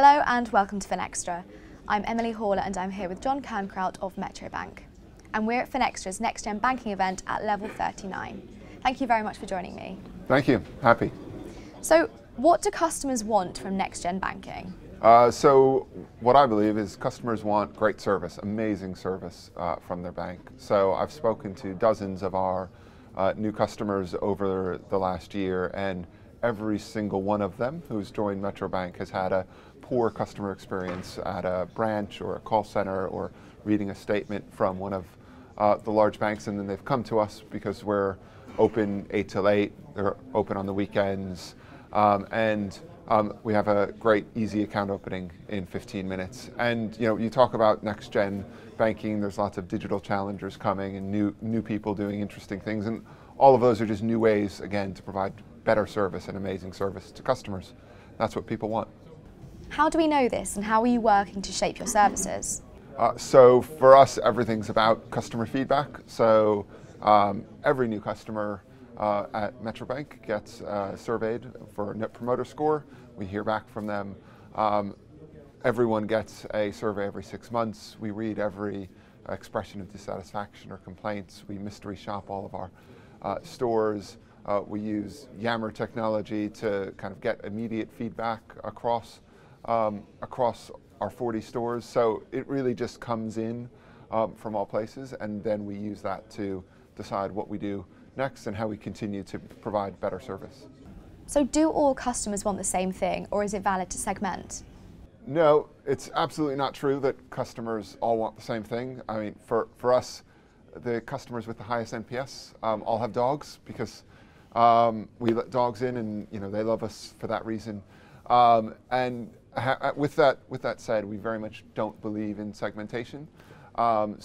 Hello and welcome to Finextra. I'm Emily Haller and I'm here with Jonathan Kernkraut of Metro Bank. And we're at Finextra's Next Gen Banking event at Level 39. Thank you very much for joining me. Thank you, happy. So what do customers want from Next Gen Banking? So what I believe is customers want great service, amazing service from their bank. So I've spoken to dozens of our new customers over the last year, and every single one of them who's joined Metro Bank has had a poor customer experience at a branch or a call center or reading a statement from one of the large banks, and then they've come to us because we're open 8 till 8, they're open on the weekends, and we have a great easy account opening in 15 minutes. And you know, you talk about next gen banking, there's lots of digital challengers coming and new people doing interesting things, and all of those are just new ways again to provide better service and amazing service to customers. That's what people want. How do we know this, and how are you working to shape your services? So for us, everything's about customer feedback. So every new customer at Metro Bank gets surveyed for Net Promoter Score. We hear back from them. Everyone gets a survey every 6 months. We read every expression of dissatisfaction or complaints. We mystery shop all of our stores. We use Yammer technology to kind of get immediate feedback across our 40 stores. So it really just comes in from all places, and then we use that to decide what we do next and how we continue to provide better service. So do all customers want the same thing, or is it valid to segment? No, it's absolutely not true that customers all want the same thing. I mean, for us, the customers with the highest NPS all have dogs, because we let dogs in, and you know, they love us for that reason. With that said, we very much don't believe in segmentation. Because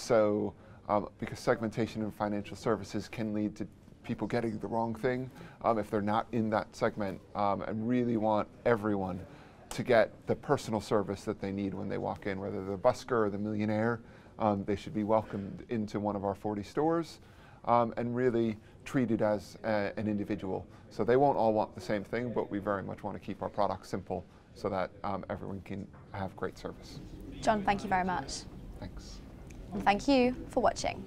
segmentation in financial services can lead to people getting the wrong thing if they're not in that segment, and really want everyone to get the personal service that they need when they walk in, whether they're the busker or the millionaire. They should be welcomed into one of our 40 stores and really treated as an individual. So they won't all want the same thing, but we very much want to keep our products simple so that everyone can have great service. John, thank you very much. Thanks. And thank you for watching.